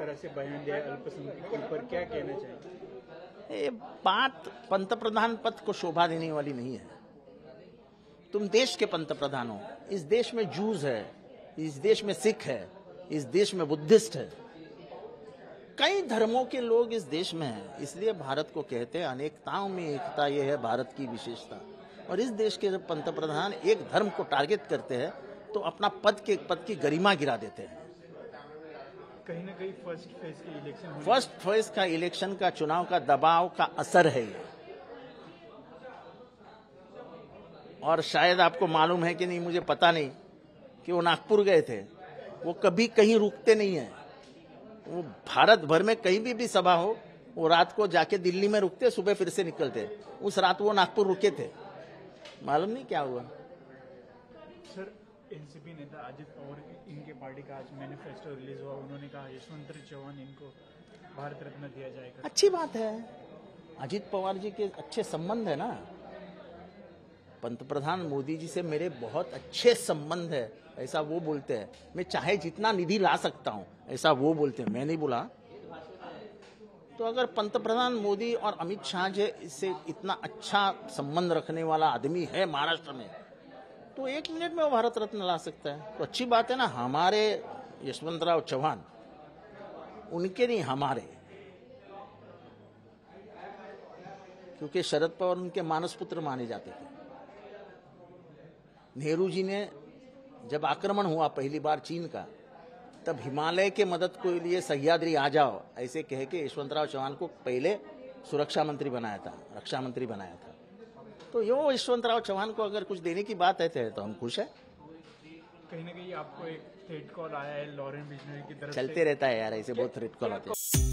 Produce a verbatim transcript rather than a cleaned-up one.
तरह से बयान दिया अल्पसंख्यकों पर, क्या कहना चाहिए? ये बात पंतप्रधान पद को शोभा देने वाली नहीं है। तुम देश के पंतप्रधान हो। इस देश में जूस है, इस देश में सिख है, इस देश में बुद्धिस्ट है, कई धर्मों के लोग इस देश में हैं। इसलिए भारत को कहते हैं अनेकताओं में एकता, यह है भारत की विशेषता। और इस देश के जब पंतप्रधान एक धर्म को टारगेट करते हैं तो अपना पद के पद की गरिमा गिरा देते हैं। कहीं ना कहीं फर्स्ट फेज के इलेक्शन फर्स्ट फेज का इलेक्शन का चुनाव का दबाव का असर है ये। और शायद आपको मालूम है कि नहीं, मुझे पता नहीं कि वो नागपुर गए थे। वो कभी कहीं रुकते नहीं है। वो भारत भर में कहीं भी भी सभा हो, वो रात को जाके दिल्ली में रुकते, सुबह फिर से निकलते। उस रात वो नागपुर रुके थे, मालूम नहीं क्या हुआ। सर, एनसीपी नेता अजित पवार, इनके पार्टी का आज मैनिफेस्टो रिलीज हुआ, उन्होंने कहा यशवंतराव चव्हाण इनको भारत रत्न दिया जाएगा। अच्छी बात है, अजित पवार जी के अच्छे संबंध है ना, पंतप्रधान मोदी जी से मेरे बहुत अच्छे संबंध है, ऐसा वो बोलते हैं। मैं चाहे जितना निधि ला सकता हूँ, ऐसा वो बोलते हैं, मैं नहीं बोला। तो अगर पंतप्रधान मोदी और अमित शाह जी से इतना अच्छा संबंध रखने वाला आदमी है महाराष्ट्र में, तो एक मिनट में वो भारत रत्न ला सकता है, तो अच्छी बात है ना। हमारे यशवंतराव चव्हाण, उनके नहीं हमारे, क्योंकि शरद पवार उनके मानस पुत्र माने जाते थे। नेहरू जी ने जब आक्रमण हुआ पहली बार चीन का, तब हिमालय के मदद के लिए सह्याद्री आ जाओ ऐसे कह के यशवंतराव चव्हाण को पहले सुरक्षा मंत्री बनाया था, रक्षा मंत्री बनाया था। तो यो यशवंतराव चव्हाण को अगर कुछ देने की बात है तो हम खुश हैं। कहीं ना कहीं आपको एक थ्रेट कॉल आया है लॉरेन बिश्नोई की तरफ से? चलते रहता है यार, ऐसे बहुत थ्रेट कॉल आते हैं।